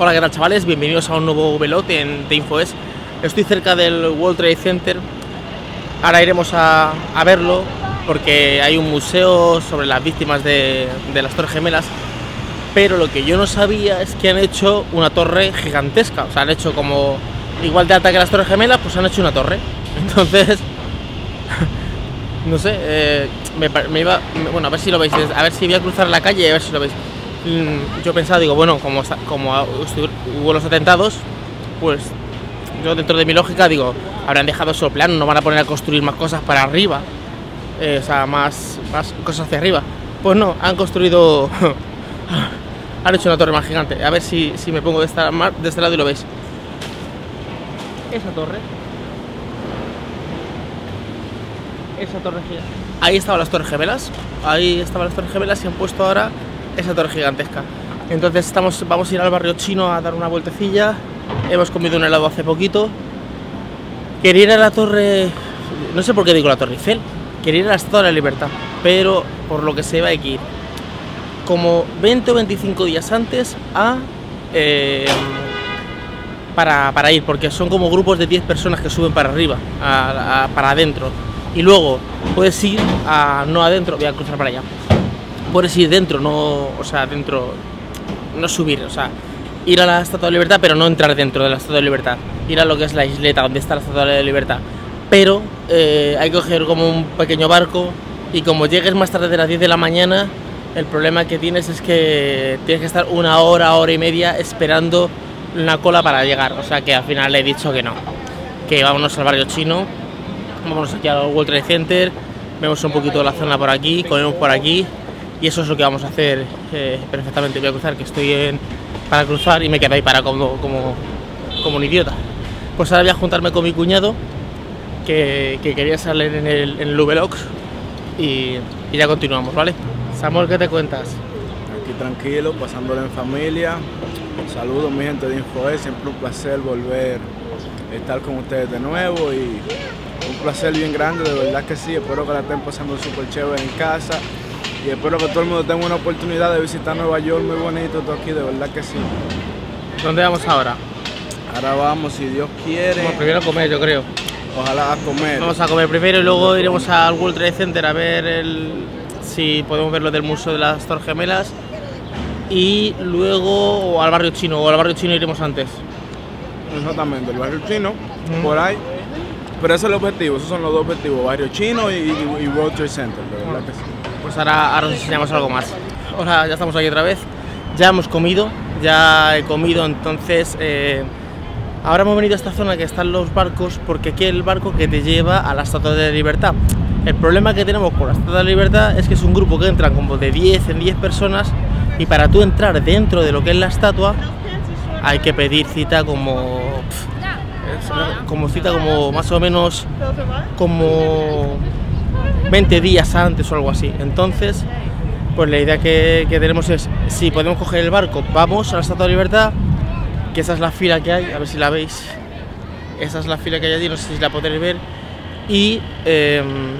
Hola, ¿qué tal, chavales? Bienvenidos a un nuevo vlog de InfoES. Estoy cerca del World Trade Center. Ahora iremos a verlo porque hay un museo sobre las víctimas de las Torres Gemelas. Pero lo que yo no sabía es que han hecho una torre gigantesca. O sea, han hecho como igual de ataque a las Torres Gemelas, pues han hecho una torre. Entonces, no sé, bueno, a ver si lo veis, a ver si voy a cruzar la calle, a ver si lo veis. Yo pensaba, digo, bueno, como hubo los atentados, pues yo dentro de mi lógica digo, habrán dejado eso plano, no van a poner a construir más cosas para arriba, o sea, más cosas hacia arriba. Pues no, han construido, han hecho una torre más gigante. A ver si me pongo de este lado y lo veis. Esa torre gigante. Ahí estaban las Torres Gemelas y han puesto ahora esa torre gigantesca. Entonces vamos a ir al barrio chino a dar una vueltecilla. Hemos comido un helado hace poquito. Quería ir a la torre, no sé por qué digo la Torre Eiffel, quería ir a la Estatua de la Libertad, pero por lo que se va a ir como 20 o 25 días antes para ir, porque son como grupos de 10 personas que suben para arriba, para adentro, y luego puedes ir no adentro, voy a cruzar para allá. Puedes ir dentro, no, o sea, dentro, no subir, o sea, ir a la Estatua de Libertad, pero no entrar dentro de la Estatua de Libertad, ir a lo que es la isleta donde está la Estatua de Libertad, pero hay que coger como un pequeño barco, y como llegues más tarde de las 10 de la mañana, el problema que tienes es que tienes que estar una hora, hora y media esperando una cola para llegar, o sea que al final le he dicho que no, que vámonos al barrio chino, vámonos aquí al World Trade Center, vemos un poquito la zona por aquí, comemos por aquí. Y eso es lo que vamos a hacer perfectamente. Voy a cruzar, que estoy para cruzar y me quedo ahí para como un idiota. Pues ahora voy a juntarme con mi cuñado, que quería salir en el Lubelox, y ya continuamos, ¿vale? Samuel, ¿qué te cuentas? Aquí tranquilo, pasándolo en familia. Saludos, mi gente de InfoES. Siempre un placer volver a estar con ustedes de nuevo. Y un placer bien grande, de verdad que sí. Espero que la estén pasando súper chévere en casa. Y espero que todo el mundo tenga una oportunidad de visitar Nueva York, muy bonito todo aquí, de verdad que sí. ¿Dónde vamos ahora? Ahora vamos, si Dios quiere. Vamos primero a comer, yo creo. Ojalá a comer. Vamos a comer primero y luego iremos al World Trade Center a ver si podemos ver lo del Museo de las Torres Gemelas. Y luego al barrio chino, iremos antes. Exactamente, el barrio chino, por ahí. Pero ese es el objetivo, esos son los dos objetivos, barrio chino y World Trade Center, de verdad que sí. Pues ahora os enseñamos algo más. Hola, ya estamos aquí otra vez. Ya hemos comido, entonces ahora hemos venido a esta zona que están los barcos, porque aquí es el barco que te lleva a la Estatua de la Libertad. El problema que tenemos con la Estatua de la Libertad es que es un grupo que entran como de 10 en 10 personas, y para tú entrar dentro de lo que es la estatua hay que pedir cita como más o menos como 20 días antes o algo así. Entonces, pues la idea que tenemos es, si podemos coger el barco, vamos a la Estatua de Libertad, que esa es la fila que hay, a ver si la veis, esa es la fila que hay allí, no sé si la podéis ver, y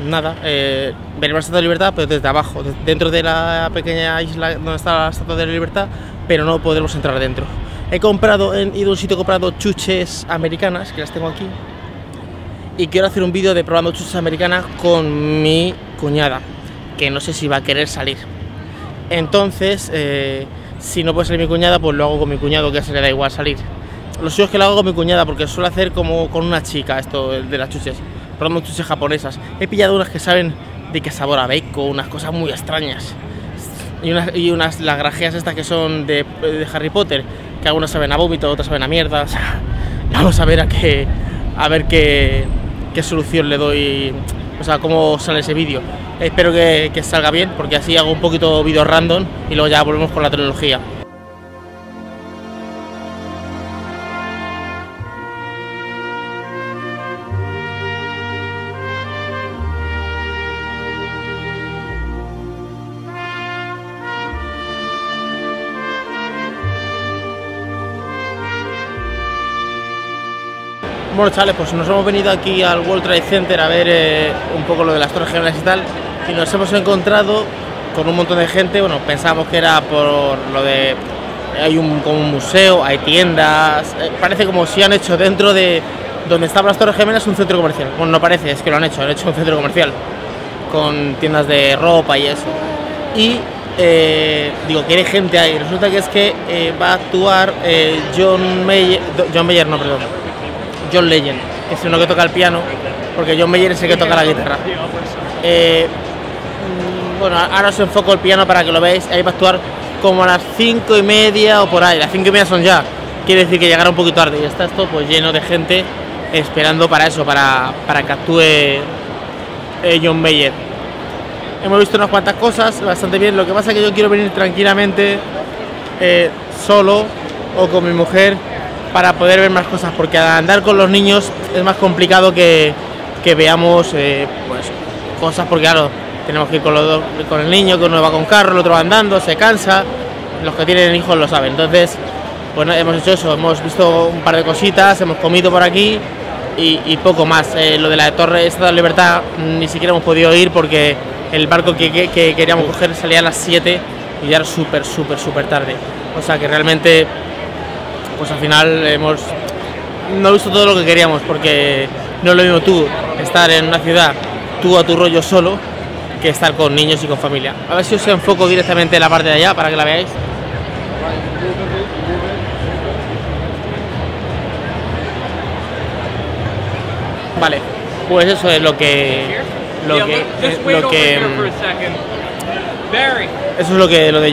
nada, veremos la Estatua de Libertad, pero desde abajo, dentro de la pequeña isla donde está la Estatua de la Libertad, pero no podremos entrar dentro. He ido a un sitio, he comprado chuches americanas, que las tengo aquí, y quiero hacer un vídeo de probando chuches americanas con mi cuñada, que no sé si va a querer salir. Entonces, si no puede salir mi cuñada, pues lo hago con mi cuñado, que se le da igual salir. Lo suyo es que lo hago con mi cuñada, porque suelo hacer como con una chica esto de las chuches, probando chuches japonesas. He pillado unas que saben de qué sabor a bacon, unas cosas muy extrañas, y unas las grajeas estas que son de Harry Potter, que algunas saben a vómito, otras saben a mierdas. Vamos a ver qué solución le doy, o sea, cómo sale ese vídeo. Espero que salga bien, porque así hago un poquito vídeo random y luego ya volvemos con la tecnología. Bueno, chavales, pues nos hemos venido aquí al World Trade Center a ver un poco lo de las Torres Gemelas y tal, y nos hemos encontrado con un montón de gente. Bueno, pensábamos que era por lo de hay como un museo, hay tiendas, parece como si han hecho dentro de donde estaban las Torres Gemelas un centro comercial. Bueno, no parece, es que lo han hecho un centro comercial con tiendas de ropa y eso. Y digo, que hay gente ahí, resulta que es que va a actuar John Legend, que es uno que toca el piano, porque John Mayer es el que toca la guitarra. Bueno, ahora os enfoco el piano para que lo veáis. Ahí va a actuar como a las 5:30 o por ahí. Las 5:30 son ya. Quiere decir que llegará un poquito tarde. Y está esto pues lleno de gente esperando para eso, para que actúe John Mayer. Hemos visto unas cuantas cosas, bastante bien. Lo que pasa es que yo quiero venir tranquilamente, solo o con mi mujer, para poder ver más cosas, porque al andar con los niños es más complicado que veamos pues, cosas, porque claro, tenemos que ir con los dos, con el niño, que uno va con carro, el otro va andando, se cansa, los que tienen hijos lo saben. Entonces, bueno, hemos hecho eso, hemos visto un par de cositas, hemos comido por aquí y poco más. Lo de la Torre Estatua de la Libertad ni siquiera hemos podido ir porque el barco que queríamos coger salía a las 7 y ya era súper tarde, o sea que realmente pues al final no he visto todo lo que queríamos, porque no es lo mismo tú estar en una ciudad, tú a tu rollo solo, que estar con niños y con familia. A ver si os enfoco directamente en la parte de allá para que la veáis. Vale, pues eso es lo de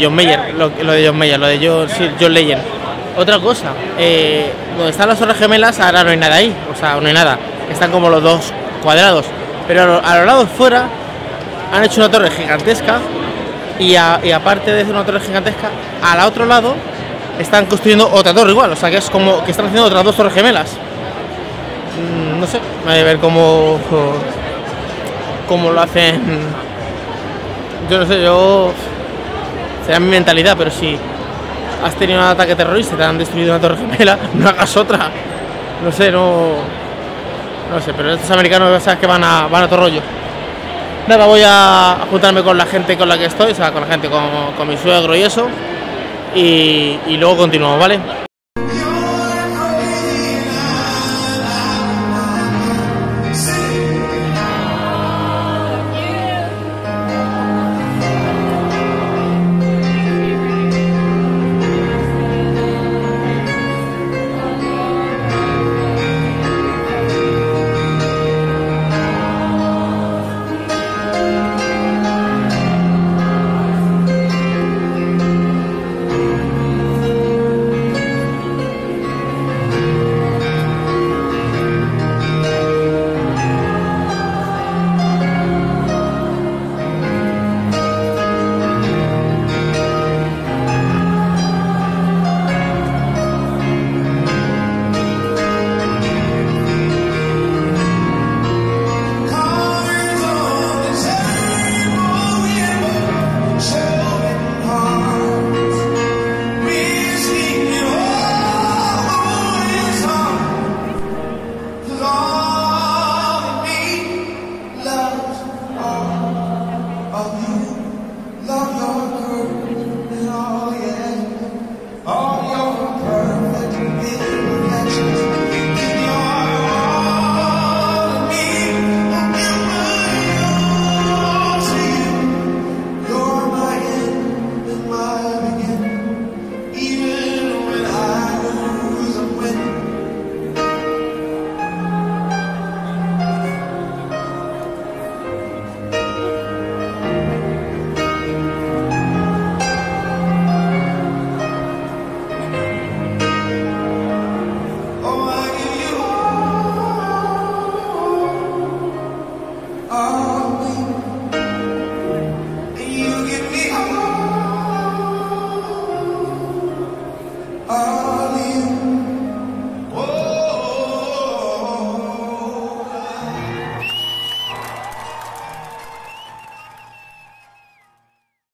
John Mayer, John Legend. Otra cosa, donde están las Torres Gemelas ahora no hay nada ahí, o sea, no hay nada, están como los dos cuadrados, pero a los lados fuera han hecho una torre gigantesca y aparte de hacer una torre gigantesca, al otro lado están construyendo otra torre igual, o sea que es como que están haciendo otras dos Torres Gemelas. No sé, voy a ver cómo lo hacen, yo no sé, será mi mentalidad, pero sí. Has tenido un ataque terrorista, te han destruido una torre gemela, no hagas otra. No sé, no sé, pero estos americanos, sabes que van a otro rollo. Nada, voy a juntarme con la gente con la que estoy, o sea, con la gente, con mi suegro y eso, y luego continuamos, ¿vale?